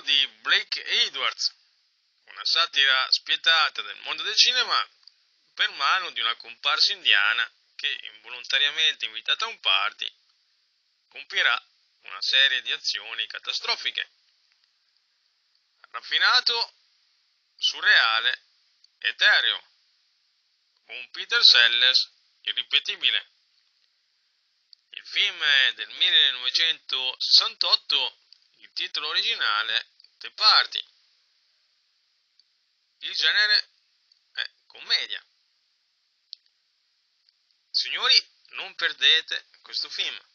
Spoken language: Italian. parlo di Blake Edwards, una satira spietata del mondo del cinema per mano di una comparsa indiana che, involontariamente invitata a un party, compirà una serie di azioni catastrofiche. Raffinato, surreale, etereo, un Peter Sellers irripetibile. Il film è del 1968, il titolo originale The Party. Il genere è commedia. Signori, non perdete questo film.